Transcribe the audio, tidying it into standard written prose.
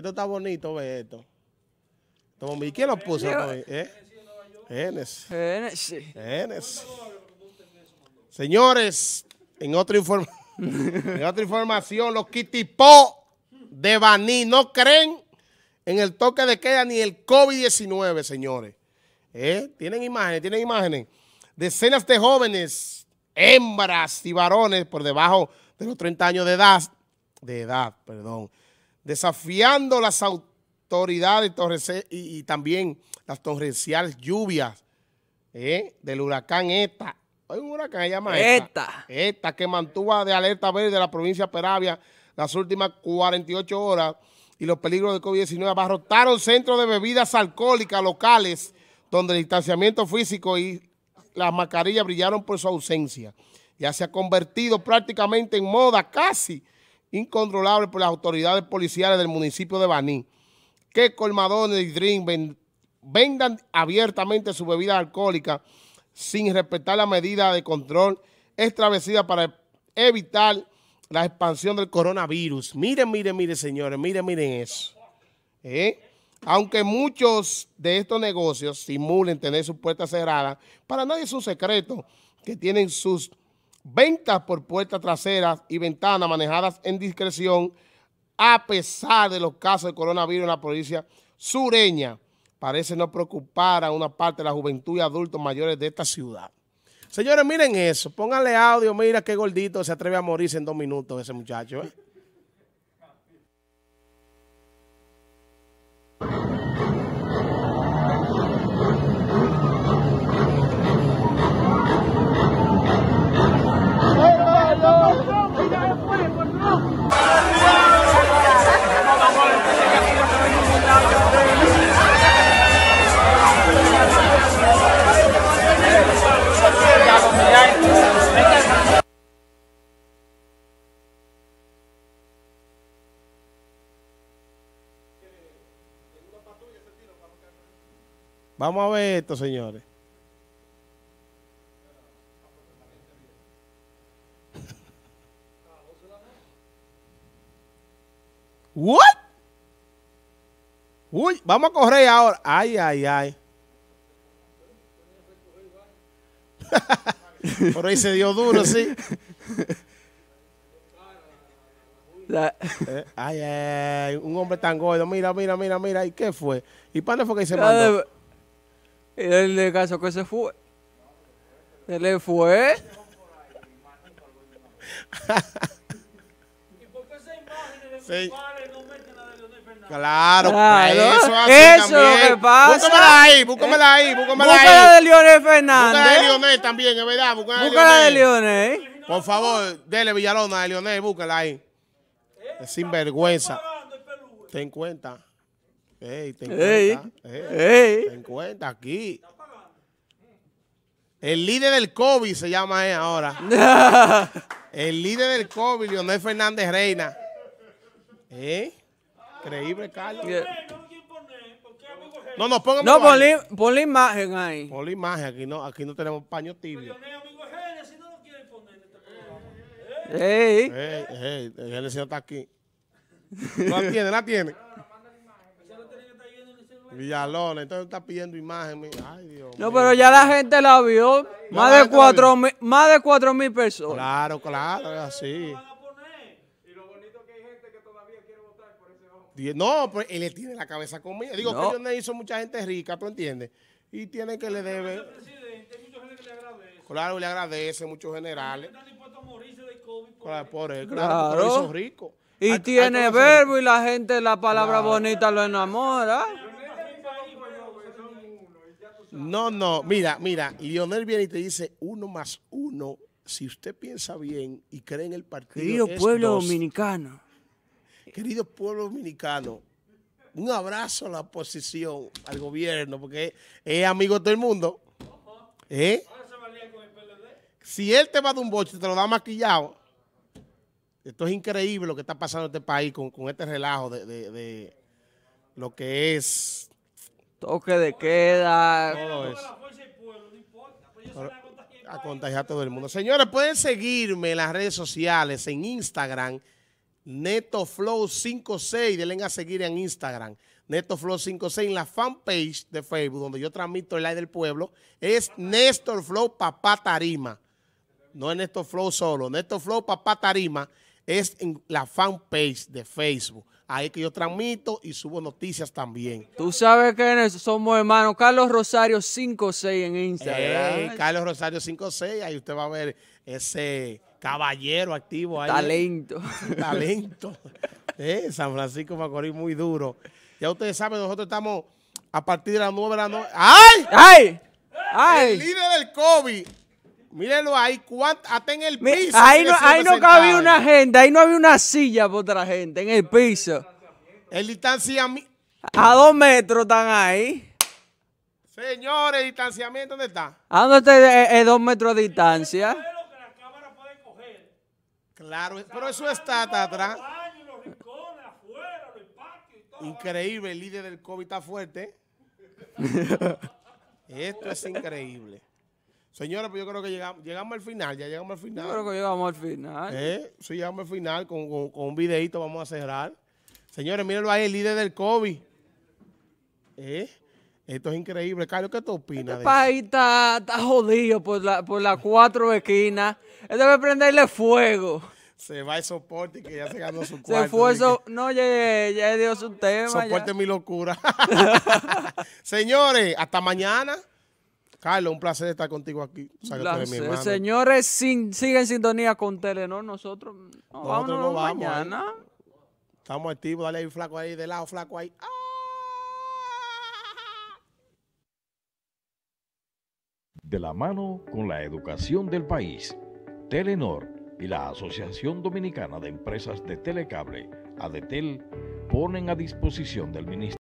Esto está bonito, ve esto. ¿Y quién lo puso? Enes. Señores, en otra información, los kitipo de Baní no creen en el toque de queda ni el COVID-19, señores. Tienen imágenes, Decenas de jóvenes, hembras y varones por debajo de los 30 años de edad, desafiando las autoridades y también las torrenciales lluvias del huracán Eta. Hay un huracán que se llama Eta. Eta, que mantuvo de alerta verde la provincia de Peravia las últimas 48 horas y los peligros de COVID-19 abarrotaron centros de bebidas alcohólicas locales donde el distanciamiento físico y las mascarillas brillaron por su ausencia. Ya se ha convertido prácticamente en moda casi incontrolable por las autoridades policiales del municipio de Baní, que colmadones y drink vendan abiertamente sus bebidas alcohólicas sin respetar la medida de control establecida para evitar la expansión del coronavirus. Miren, señores, miren eso. Aunque muchos de estos negocios simulen tener sus puertas cerradas, para nadie es un secreto que tienen sus ventas por puertas traseras y ventanas manejadas en discreción a pesar de los casos de coronavirus en la provincia sureña. Parece no preocupar a una parte de la juventud y adultos mayores de esta ciudad. Señores, miren eso. Pónganle audio. Mira qué gordito se atreve a morirse en 2 minutos ese muchacho. Vamos a ver esto, señores. ¿What? Uy, vamos a correr ahora. Ay, ay, ay. Por ahí se dio duro, sí. Ay, ay, un hombre tan gordo. Mira, mira. ¿Y qué fue? ¿Y para dónde fue que se mandó? El de caso que se fue. Se le fue. ¿Y por qué esa imagen de sí. No meten la de Leonel Fernández? Claro, pues, eso hace también. Eso que pasa. Búscamela ahí, búscamela ahí. La de Leonel Fernández. Búscala de Leonel también, es verdad. Búscala de Leonel. Por favor, dele Villalona de Leonel, búscala ahí. Es sinvergüenza. Ten cuenta. Ey, ten cuenta aquí. El líder del COVID se llama él ahora. El líder del COVID, Leonel Fernández Reina. Increíble, Carlos. No, no, pon la imagen ahí. Pon la imagen, aquí no tenemos paño tibio. Él no está aquí. No la tiene, Villalona, entonces está pidiendo imagen. Ay, Dios mío. Pero ya la gente la vio. Más de 4.000 personas. Claro, es así. Y lo bonito que hay gente que todavía quiere votar por ese hombre. No, pues él le tiene la cabeza conmigo. Digo, que Leonel hizo mucha gente rica, ¿tú entiendes? Y tiene que le debe. Hay mucha gente que le agradece. Claro, le agradece, muchos generales. Están dispuestos a morirse de COVID por él. Claro, porque son ricos. Y tiene verbo y la gente, la palabra bonita lo enamora. No, mira, Leonel viene y te dice 1 más 1, si usted piensa bien y cree en el partido. Querido pueblo dominicano. Querido pueblo dominicano, un abrazo a la oposición, al gobierno, porque es amigo de todo el mundo. Ahora se valía con el PLD. Si él te va de un boche, te lo da maquillado. Esto es increíble lo que está pasando en este país con este relajo de lo que es... toque de queda. Todo eso. A contagiar a todo el mundo. Señores, pueden seguirme en las redes sociales, en Instagram, NetoFlow56, denle a seguir en Instagram, NetoFlow56, en la fanpage de Facebook, donde yo transmito el live del pueblo, es Néstor Flow Papá Tarima, no es Néstor Flow solo, Néstor Flow Papá Tarima es en la fanpage de Facebook, ahí que yo transmito y subo noticias también. Tú sabes que somos hermanos, Carlos Rosario 56 en Instagram. Carlos Rosario 56, ahí usted va a ver ese... caballero activo ahí. Talento. Talento. San Francisco de Macorís muy duro. Ya ustedes saben, nosotros estamos a partir de las 9 de la noche. ¡Ay! ¡Ay! ¡Ay! El líder del COVID. Mírenlo ahí. Hasta en el piso. Ahí no cabía una gente. Ahí no había una silla para otra gente. En el piso. El distanciamiento. A 2 metros están ahí. Señores, ¿el distanciamiento dónde está? ¿A dónde está el 2 metros de distancia? Claro, pero eso está atrás. Increíble, el líder del COVID está fuerte. Esto es increíble. Señores, pues yo creo que llegamos al final, ya llegamos al final. Yo creo que llegamos al final. Sí, llegamos al final, con un videito vamos a cerrar. Señores, mírenlo ahí, el líder del COVID. Esto es increíble. Carlos, ¿qué tú opinas? Este país está jodido por las 4 esquinas. Él debe prenderle fuego. Se va el soporte que ya se ganó su cuarto. Se fue eso. No, ya dio su tema. Soporte mi locura. Señores, hasta mañana. Carlos, un placer estar contigo aquí. Mi señores, siguen en sintonía con Telenor. Nosotros no vamos mañana. Estamos activos. Dale ahí, flaco ahí, de lado, flaco ahí. ¡Ah! De la mano con la educación del país, Telenor y la Asociación Dominicana de Empresas de Telecable, ADETEL, ponen a disposición del Ministerio